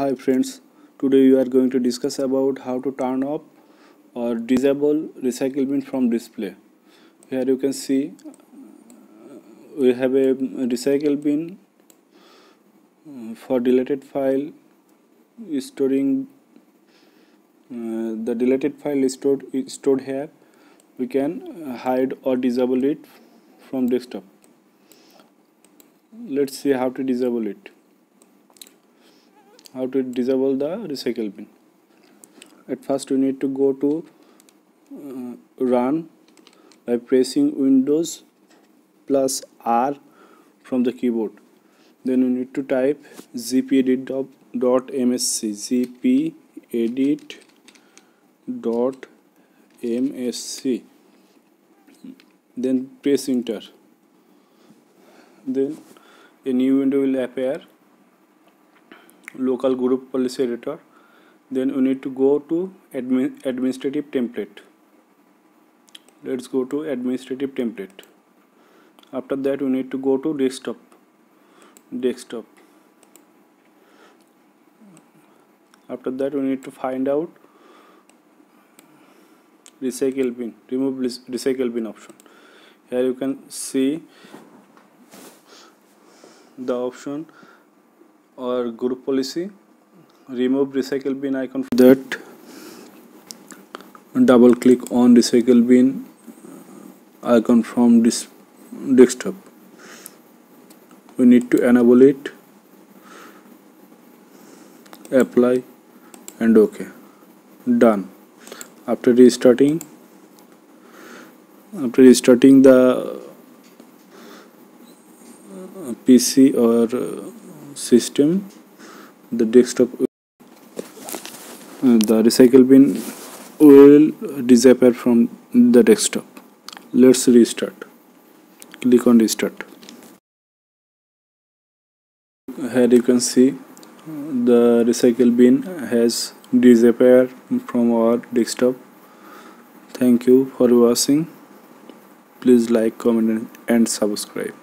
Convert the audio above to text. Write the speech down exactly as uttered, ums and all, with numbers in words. Hi friends, today we are going to discuss about how to turn off or disable recycle bin from display. Here you can see we have a recycle bin for deleted file storing. Uh, the deleted file is stored, is stored here. We can hide or disable it from desktop. Let's see how to disable it. How to disable the recycle bin. At first, you need to go to uh, run by pressing Windows plus R from the keyboard. Then you need to type g p edit dot m s c g p edit dot m s c, then press enter. Then a new window will appear, local group policy editor. Then you need to go to admin, administrative template. Let's go to administrative template. After that, you need to go to desktop desktop after that we need to find out recycle bin, remove recycle bin option. Here you can see the option or group policy, remove recycle bin icon. That double click on recycle bin icon from this desktop. We need to enable it, apply and OK, done. After restarting, after restarting the P C or system, the desktop, the recycle bin will disappear from the desktop. Let's restart. Click on restart. Here you can see the recycle bin has disappeared from our desktop. Thank you for watching. Please like, comment and subscribe.